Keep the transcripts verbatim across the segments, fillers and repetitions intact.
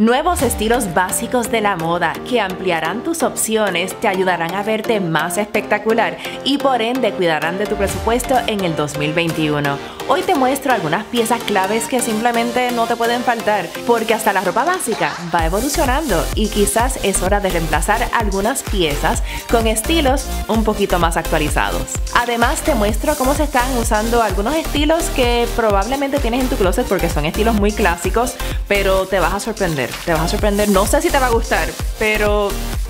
Nuevos estilos básicos de la moda que ampliarán tus opciones, te ayudarán a verte más espectacular y por ende cuidarán de tu presupuesto en el dos mil veintiuno. Hoy te muestro algunas piezas claves que simplemente no te pueden faltar, porque hasta la ropa básica va evolucionando y quizás es hora de reemplazar algunas piezas con estilos un poquito más actualizados. Además te muestro cómo se están usando algunos estilos que probablemente tienes en tu closet porque son estilos muy clásicos, pero te vas a sorprender. Te vas a sorprender, no sé si te va a gustar, pero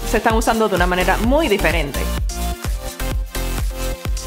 se están usando de una manera muy diferente.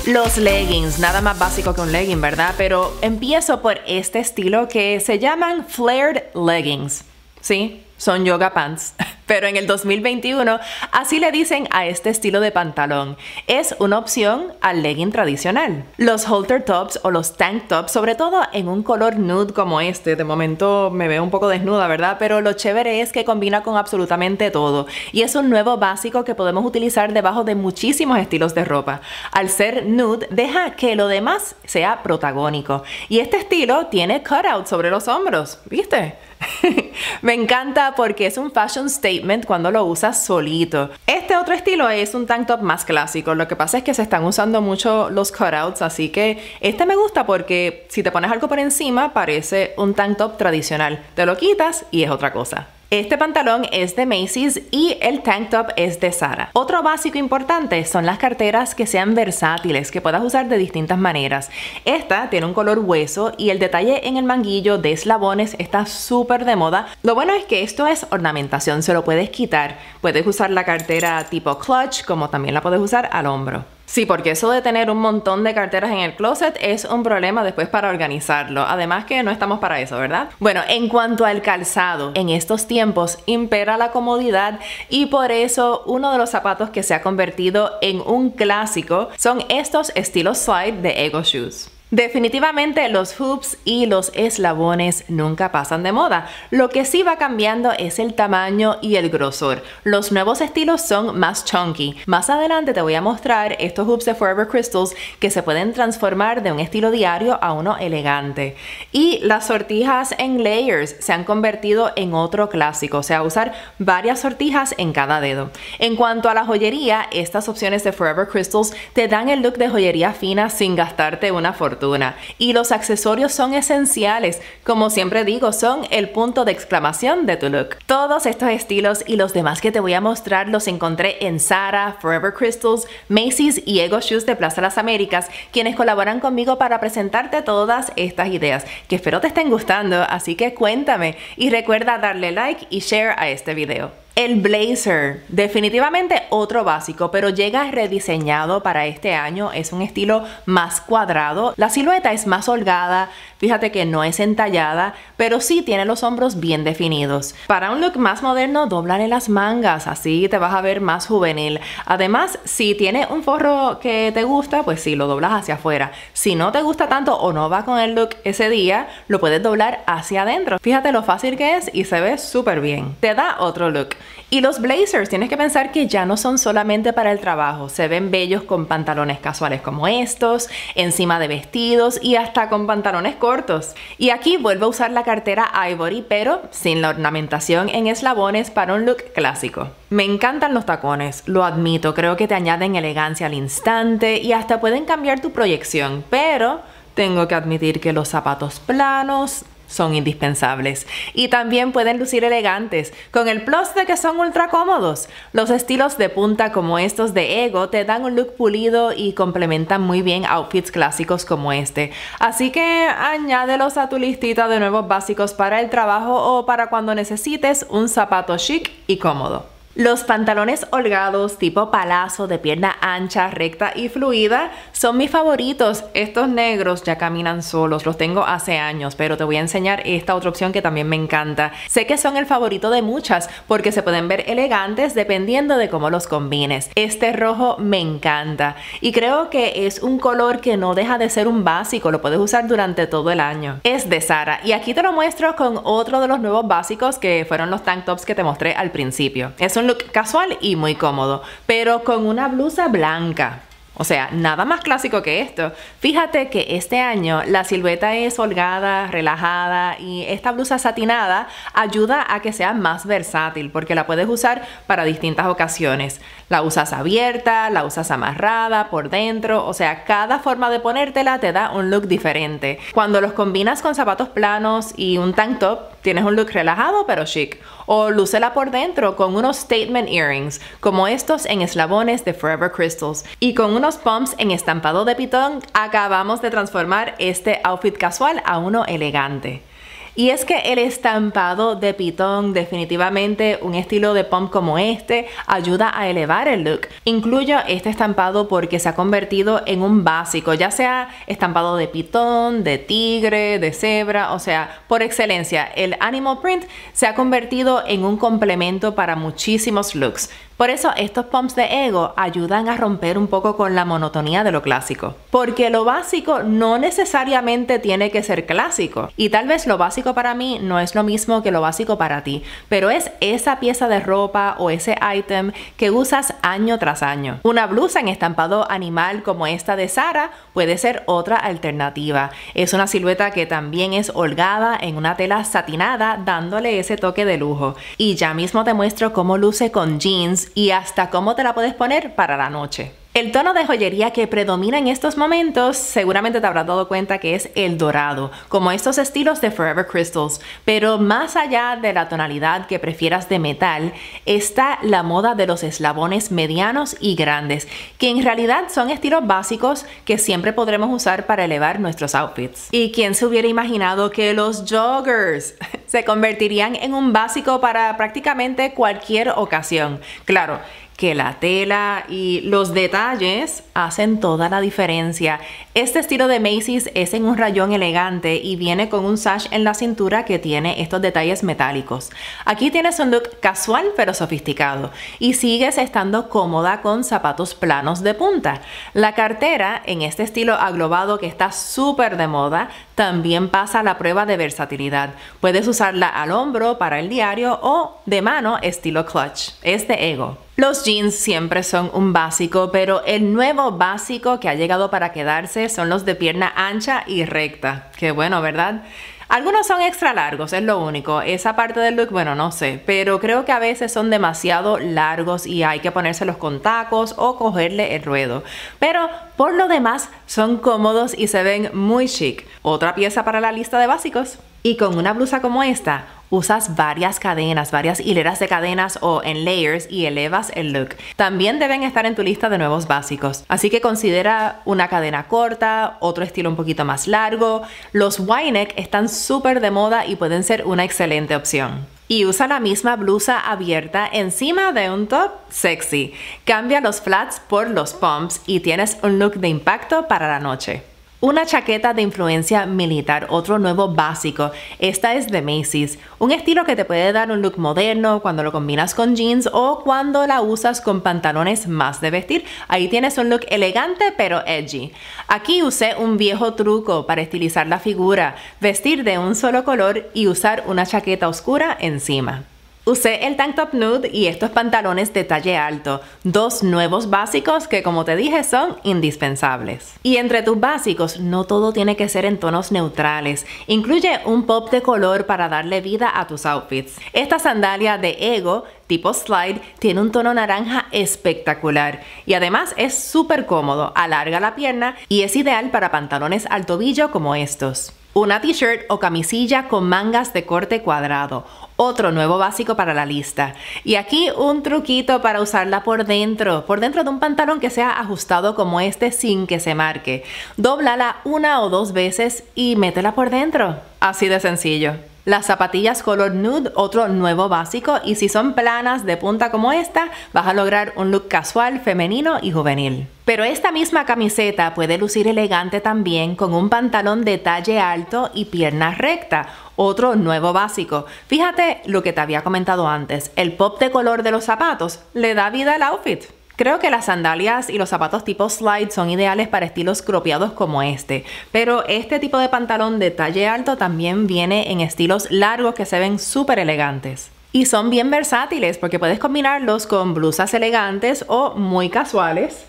Los leggings, nada más básico que un legging, ¿verdad? Pero empiezo por este estilo que se llaman flared leggings, ¿sí? Son yoga pants, pero en el dos mil veintiuno así le dicen a este estilo de pantalón. Es una opción al legging tradicional. Los halter tops o los tank tops, sobre todo en un color nude como este, de momento me veo un poco desnuda, ¿verdad? Pero lo chévere es que combina con absolutamente todo y es un nuevo básico que podemos utilizar debajo de muchísimos estilos de ropa. Al ser nude, deja que lo demás sea protagónico y este estilo tiene cutouts sobre los hombros, ¿viste? Me encanta porque es un fashion statement cuando lo usas solito. Este otro estilo es un tank top más clásico. Lo que pasa es que se están usando mucho los cutouts, así que este me gusta porque si te pones algo por encima parece un tank top tradicional. Te lo quitas y es otra cosa. Este pantalón es de Macy's y el tank top es de Zara. Otro básico importante son las carteras que sean versátiles, que puedas usar de distintas maneras. Esta tiene un color hueso y el detalle en el manguillo de eslabones está súper de moda. Lo bueno es que esto es ornamentación, se lo puedes quitar. Puedes usar la cartera tipo clutch, como también la puedes usar al hombro. Sí, porque eso de tener un montón de carteras en el closet es un problema después para organizarlo. Además que no estamos para eso, ¿verdad? Bueno, en cuanto al calzado, en estos tiempos impera la comodidad y por eso uno de los zapatos que se ha convertido en un clásico son estos estilos slide de Ego Shoes. Definitivamente los hoops y los eslabones nunca pasan de moda. Lo que sí va cambiando es el tamaño y el grosor. Los nuevos estilos son más chunky. Más adelante te voy a mostrar estos hoops de Forever Crystals que se pueden transformar de un estilo diario a uno elegante. Y las sortijas en layers se han convertido en otro clásico, o sea, usar varias sortijas en cada dedo. En cuanto a la joyería, estas opciones de Forever Crystals te dan el look de joyería fina sin gastarte una fortuna. Y los accesorios son esenciales, como siempre digo, son el punto de exclamación de tu look. Todos estos estilos y los demás que te voy a mostrar los encontré en Zara, Forever Crystals, Macy's y Ego Shoes de Plaza Las Américas, quienes colaboran conmigo para presentarte todas estas ideas, que espero te estén gustando, así que cuéntame y recuerda darle like y share a este video. El blazer, definitivamente otro básico, pero llega rediseñado para este año, es un estilo más cuadrado, la silueta es más holgada, fíjate que no es entallada, pero sí tiene los hombros bien definidos. Para un look más moderno, dóblale las mangas, así te vas a ver más juvenil. Además, si tiene un forro que te gusta, pues sí, lo doblas hacia afuera. Si no te gusta tanto o no va con el look ese día, lo puedes doblar hacia adentro. Fíjate lo fácil que es y se ve súper bien. Te da otro look. Y los blazers, tienes que pensar que ya no son solamente para el trabajo, se ven bellos con pantalones casuales como estos, encima de vestidos y hasta con pantalones cortos. Y aquí vuelvo a usar la cartera ivory, pero sin la ornamentación en eslabones para un look clásico. Me encantan los tacones, lo admito, creo que te añaden elegancia al instante y hasta pueden cambiar tu proyección, pero tengo que admitir que los zapatos planos son indispensables y también pueden lucir elegantes con el plus de que son ultra cómodos. Los estilos de punta como estos de Ego te dan un look pulido y complementan muy bien outfits clásicos como este, así que añádelos a tu listita de nuevos básicos para el trabajo o para cuando necesites un zapato chic y cómodo. Los pantalones holgados tipo palazo de pierna ancha, recta y fluida son mis favoritos. Estos negros ya caminan solos, los tengo hace años, pero te voy a enseñar esta otra opción que también me encanta. Sé que son el favorito de muchas porque se pueden ver elegantes dependiendo de cómo los combines. Este rojo me encanta y creo que es un color que no deja de ser un básico, lo puedes usar durante todo el año. Es de Zara y aquí te lo muestro con otro de los nuevos básicos que fueron los tank tops que te mostré al principio. Es un look casual y muy cómodo, pero con una blusa blanca. O sea, nada más clásico que esto. Fíjate que este año la silueta es holgada, relajada, y esta blusa satinada ayuda a que sea más versátil porque la puedes usar para distintas ocasiones. La usas abierta, la usas amarrada, por dentro, o sea, cada forma de ponértela te da un look diferente. Cuando los combinas con zapatos planos y un tank top, tienes un look relajado pero chic. O lúcela por dentro con unos statement earrings, como estos en eslabones de Forever Crystals, y con unos pumps en estampado de pitón. Acabamos de transformar este outfit casual a uno elegante. Y es que el estampado de pitón, definitivamente un estilo de pump como este, ayuda a elevar el look. Incluyo este estampado porque se ha convertido en un básico, ya sea estampado de pitón, de tigre, de cebra, o sea, por excelencia, el animal print se ha convertido en un complemento para muchísimos looks. Por eso estos pumps de Ego ayudan a romper un poco con la monotonía de lo clásico. Porque lo básico no necesariamente tiene que ser clásico. Y tal vez lo básico para mí no es lo mismo que lo básico para ti. Pero es esa pieza de ropa o ese item que usas año tras año. Una blusa en estampado animal como esta de Zara puede ser otra alternativa. Es una silueta que también es holgada en una tela satinada, dándole ese toque de lujo. Y ya mismo te muestro cómo luce con jeans y hasta cómo te la puedes poner para la noche. El tono de joyería que predomina en estos momentos, seguramente te habrás dado cuenta que es el dorado, como estos estilos de Forever Crystals. Pero más allá de la tonalidad que prefieras de metal, está la moda de los eslabones medianos y grandes, que en realidad son estilos básicos que siempre podremos usar para elevar nuestros outfits. ¿Y quién se hubiera imaginado que los joggers se convertirían en un básico para prácticamente cualquier ocasión? Claro, que la tela y los detalles hacen toda la diferencia. Este estilo de Macy's es en un rayón elegante y viene con un sash en la cintura que tiene estos detalles metálicos. Aquí tienes un look casual pero sofisticado y sigues estando cómoda con zapatos planos de punta. La cartera en este estilo aglobado que está súper de moda también pasa la prueba de versatilidad. Puedes usarla al hombro para el diario o de mano estilo clutch. Es de Ego. Los jeans siempre son un básico, pero el nuevo básico que ha llegado para quedarse son los de pierna ancha y recta. Qué bueno, ¿verdad? Algunos son extra largos, es lo único. Esa parte del look, bueno, no sé, pero creo que a veces son demasiado largos y hay que ponérselos con tacos o cogerle el ruedo. Pero por lo demás son cómodos y se ven muy chic. Otra pieza para la lista de básicos. Y con una blusa como esta, usas varias cadenas, varias hileras de cadenas o en layers y elevas el look. También deben estar en tu lista de nuevos básicos. Así que considera una cadena corta, otro estilo un poquito más largo. Los Y-neck están súper de moda y pueden ser una excelente opción. Y usa la misma blusa abierta encima de un top sexy. Cambia los flats por los pumps y tienes un look de impacto para la noche. Una chaqueta de influencia militar, otro nuevo básico. Esta es de Macy's, un estilo que te puede dar un look moderno cuando lo combinas con jeans o cuando la usas con pantalones más de vestir. Ahí tienes un look elegante pero edgy. Aquí usé un viejo truco para estilizar la figura, vestir de un solo color y usar una chaqueta oscura encima. Usé el tank top nude y estos pantalones de talle alto, dos nuevos básicos que, como te dije, son indispensables. Y entre tus básicos, no todo tiene que ser en tonos neutrales. Incluye un pop de color para darle vida a tus outfits. Esta sandalia de Ego tipo slide tiene un tono naranja espectacular y además es súper cómodo, alarga la pierna y es ideal para pantalones al tobillo como estos. Una t-shirt o camisilla con mangas de corte cuadrado, otro nuevo básico para la lista. Y aquí un truquito para usarla por dentro, por dentro de un pantalón que sea ajustado como este sin que se marque. Dóblala una o dos veces y métela por dentro. Así de sencillo. Las zapatillas color nude, otro nuevo básico, y si son planas de punta como esta, vas a lograr un look casual, femenino y juvenil. Pero esta misma camiseta puede lucir elegante también con un pantalón de talle alto y pierna recta, otro nuevo básico. Fíjate lo que te había comentado antes, el pop de color de los zapatos le da vida al outfit. Creo que las sandalias y los zapatos tipo slide son ideales para estilos cropeados como este, pero este tipo de pantalón de talle alto también viene en estilos largos que se ven súper elegantes. Y son bien versátiles porque puedes combinarlos con blusas elegantes o muy casuales,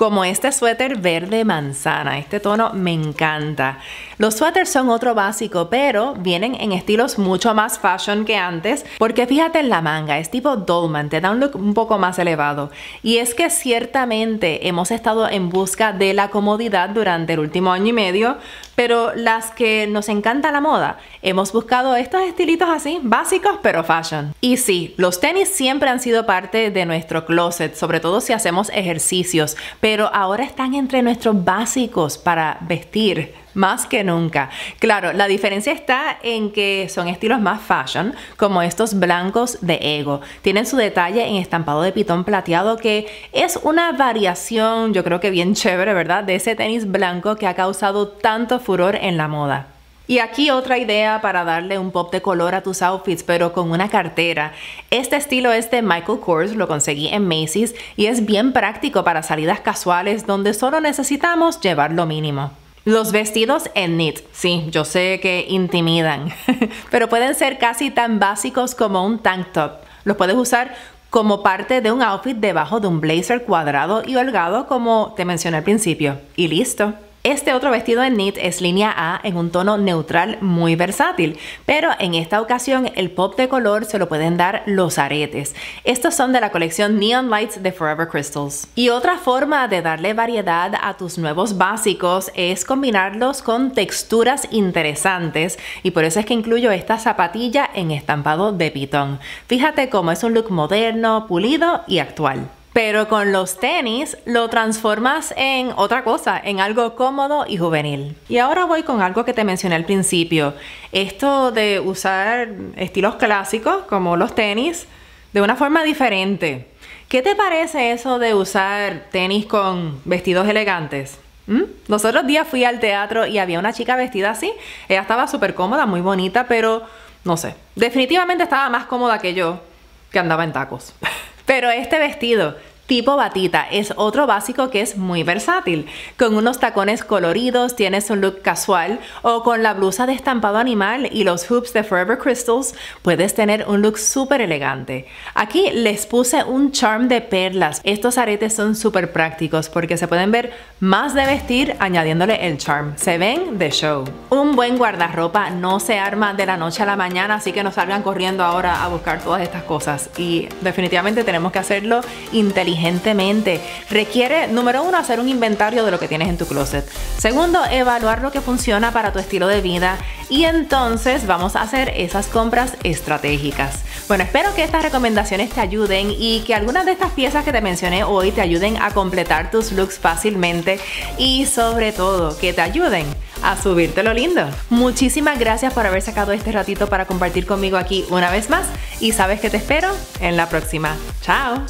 como este suéter verde manzana. Este tono me encanta. Los suéteres son otro básico, pero vienen en estilos mucho más fashion que antes, porque fíjate en la manga, es tipo dolman, te da un look un poco más elevado. Y es que ciertamente hemos estado en busca de la comodidad durante el último año y medio, pero las que nos encanta la moda, hemos buscado estos estilitos así, básicos pero fashion. Y sí, los tenis siempre han sido parte de nuestro closet, sobre todo si hacemos ejercicios, pero ahora están entre nuestros básicos para vestir. Más que nunca. Claro, la diferencia está en que son estilos más fashion, como estos blancos de Ego. Tienen su detalle en estampado de pitón plateado, que es una variación, yo creo que bien chévere, ¿verdad?, de ese tenis blanco que ha causado tanto furor en la moda. Y aquí otra idea para darle un pop de color a tus outfits, pero con una cartera. Este estilo es de Michael Kors, lo conseguí en Macy's y es bien práctico para salidas casuales donde solo necesitamos llevar lo mínimo. Los vestidos en knit, sí, yo sé que intimidan, pero pueden ser casi tan básicos como un tank top. Los puedes usar como parte de un outfit debajo de un blazer cuadrado y holgado, como te mencioné al principio. Y listo. Este otro vestido en knit es línea A en un tono neutral muy versátil, pero en esta ocasión el pop de color se lo pueden dar los aretes. Estos son de la colección Neon Lights de Forever Crystals. Y otra forma de darle variedad a tus nuevos básicos es combinarlos con texturas interesantes, y por eso es que incluyo esta zapatilla en estampado de pitón. Fíjate cómo es un look moderno, pulido y actual. Pero con los tenis lo transformas en otra cosa, en algo cómodo y juvenil. Y ahora voy con algo que te mencioné al principio. Esto de usar estilos clásicos, como los tenis, de una forma diferente. ¿Qué te parece eso de usar tenis con vestidos elegantes? ¿Mm? Los otros días fui al teatro y había una chica vestida así. Ella estaba súper cómoda, muy bonita, pero no sé. Definitivamente estaba más cómoda que yo, que andaba en tacos. Pero este vestido tipo batita es otro básico que es muy versátil. Con unos tacones coloridos tienes un look casual, o con la blusa de estampado animal y los hoops de Forever Crystals puedes tener un look súper elegante. Aquí les puse un charm de perlas. Estos aretes son súper prácticos porque se pueden ver más de vestir añadiéndole el charm. Se ven de show. Un buen guardarropa no se arma de la noche a la mañana, así que no salgan corriendo ahora a buscar todas estas cosas. Y definitivamente tenemos que hacerlo inteligentemente. Requiere, número uno, hacer un inventario de lo que tienes en tu closet. Segundo, evaluar lo que funciona para tu estilo de vida. Y entonces vamos a hacer esas compras estratégicas. Bueno, espero que estas recomendaciones te ayuden y que algunas de estas piezas que te mencioné hoy te ayuden a completar tus looks fácilmente, y sobre todo que te ayuden a subirte lo lindo. Muchísimas gracias por haber sacado este ratito para compartir conmigo aquí una vez más, y sabes que te espero en la próxima. ¡Chao!